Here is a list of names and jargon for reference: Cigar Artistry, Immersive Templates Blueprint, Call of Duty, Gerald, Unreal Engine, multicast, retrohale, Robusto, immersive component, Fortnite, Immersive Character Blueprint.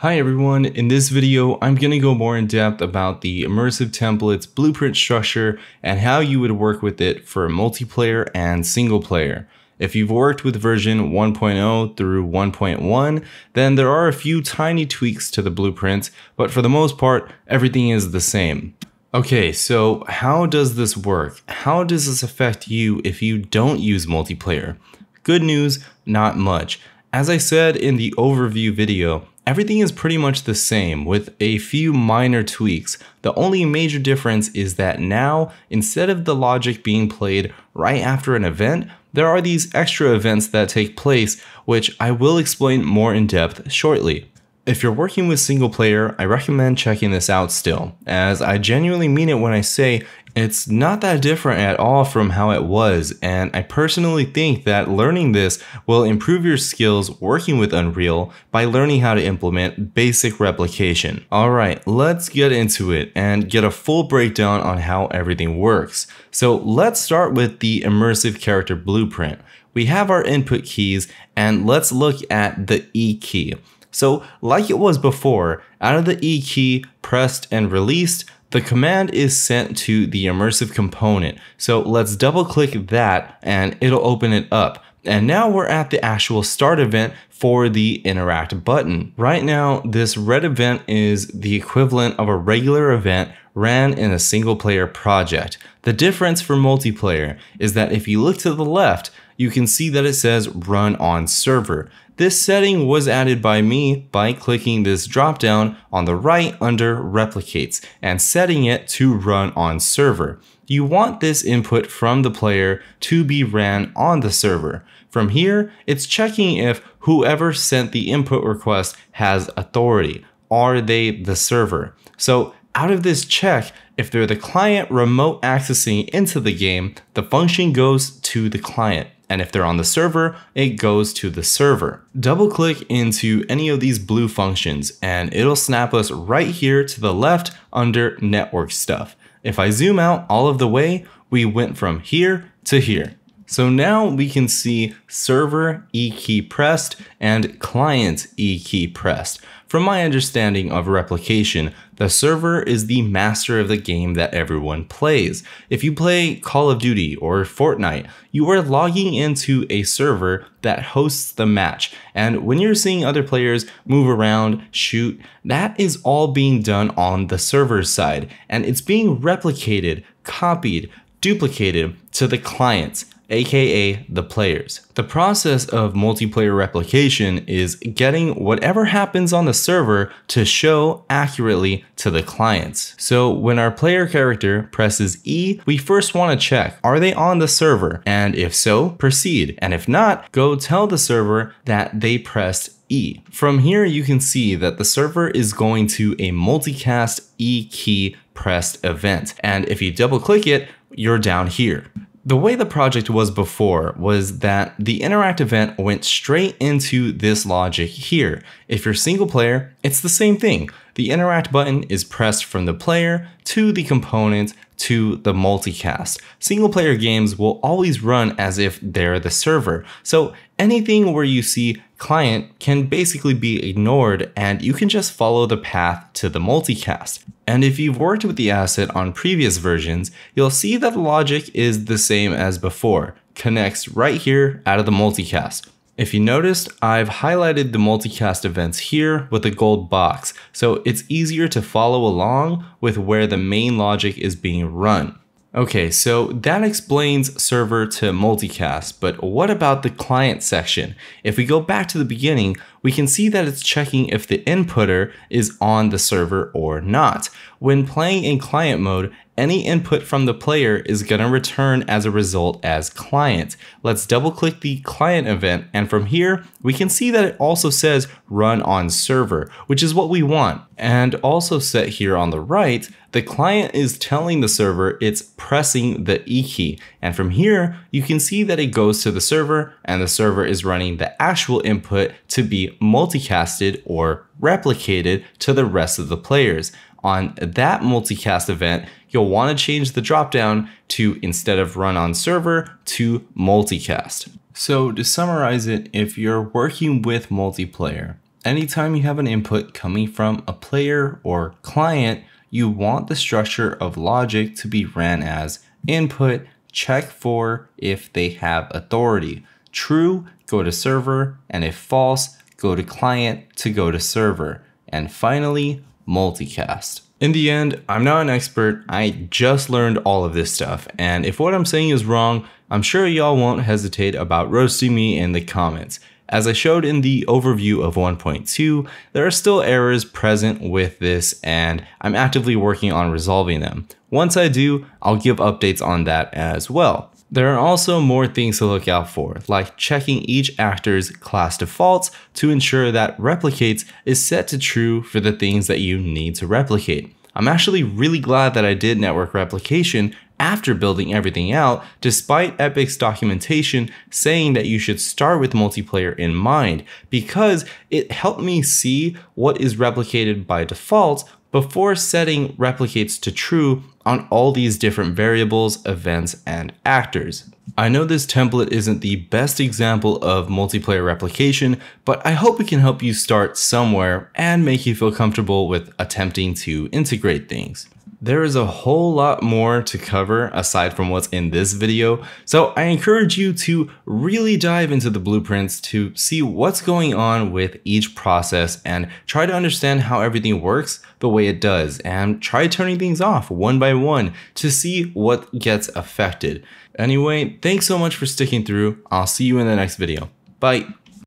Hi everyone, in this video I'm going to go more in depth about the Immersive Templates Blueprint structure and how you would work with it for multiplayer and single player. If you've worked with version 1.0 through 1.1, then there are a few tiny tweaks to the blueprint, but for the most part everything is the same. Okay, so how does this work? How does this affect you if you don't use multiplayer? Good news, not much. As I said in the overview video, everything is pretty much the same with a few minor tweaks. The only major difference is that now, instead of the logic being played right after an event, there are these extra events that take place, which I will explain more in depth shortly. If you're working with single player, I recommend checking this out still, as I genuinely mean it when I say it's not that different at all from how it was, and I personally think that learning this will improve your skills working with Unreal by learning how to implement basic replication. Alright, let's get into it and get a full breakdown on how everything works. So let's start with the Immersive Character Blueprint. We have our input keys, and let's look at the E key. So like it was before, out of the E key, pressed and released, the command is sent to the immersive component. So let's double click that and it'll open it up. And now we're at the actual start event for the interact button. Right now, this red event is the equivalent of a regular event ran in a single player project. The difference for multiplayer is that if you look to the left, you can see that it says run on server. This setting was added by me by clicking this drop down on the right under replicates and setting it to run on server. You want this input from the player to be ran on the server. From here, it's checking if whoever sent the input request has authority. Are they the server? So out of this check, if they're the client remote accessing into the game, the function goes to the client. And if they're on the server, it goes to the server. Double click into any of these blue functions and it'll snap us right here to the left under network stuff. If I zoom out all of the way, we went from here to here. So now we can see server E key pressed and client E key pressed. From my understanding of replication, the server is the master of the game that everyone plays. If you play Call of Duty or Fortnite, you are logging into a server that hosts the match. And when you're seeing other players move around, shoot, that is all being done on the server side. And it's being replicated, copied, duplicated to the clients, aka the players. The process of multiplayer replication is getting whatever happens on the server to show accurately to the clients. So when our player character presses E, we first want to check, are they on the server? And if so, proceed. And if not, go tell the server that they pressed E. From here, you can see that the server is going to a multicast E key pressed event. And if you double click it, you're down here. The way the project was before was that the interact event went straight into this logic here. If you're single player, it's the same thing. The interact button is pressed from the player to the component to the multicast. Single player games will always run as if they're the server. So anything where you see client can basically be ignored and you can just follow the path to the multicast. And if you've worked with the asset on previous versions, you'll see that the logic is the same as before. Connects right here out of the multicast. If you noticed, I've highlighted the multicast events here with a gold box, so it's easier to follow along with where the main logic is being run. Okay, so that explains server to multicast, but what about the client section? If we go back to the beginning, we can see that it's checking if the inputter is on the server or not. When playing in client mode, any input from the player is going to return as a result as client. Let's double click the client event, and from here we can see that it also says run on server, which is what we want. And also set here on the right, the client is telling the server it's pressing the E key, and from here you can see that it goes to the server and the server is running the actual input to be multicasted or replicated to the rest of the players. On that multicast event, you'll want to change the dropdown to, instead of run on server, to multicast. So to summarize it, if you're working with multiplayer, Anytime you have an input coming from a player or client, you want the structure of logic to be ran as input, check for if they have authority. True, go to server, and if false, go to client to go to server. And finally, multicast. In the end, I'm not an expert. I just learned all of this stuff. And if what I'm saying is wrong, I'm sure y'all won't hesitate about roasting me in the comments. As I showed in the overview of 1.2, there are still errors present with this, and I'm actively working on resolving them. Once I do, I'll give updates on that as well. There are also more things to look out for, like checking each actor's class defaults to ensure that replicates is set to true for the things that you need to replicate. I'm actually really glad that I did network replication after building everything out, despite Epic's documentation saying that you should start with multiplayer in mind, because it helped me see what is replicated by default before setting replicates to true on all these different variables, events, and actors. I know this template isn't the best example of multiplayer replication, but I hope it can help you start somewhere and make you feel comfortable with attempting to integrate things. There is a whole lot more to cover aside from what's in this video, so I encourage you to really dive into the blueprints to see what's going on with each process and try to understand how everything works the way it does, and try turning things off one by one to see what gets affected. Anyway, thanks so much for sticking through. I'll see you in the next video. Bye.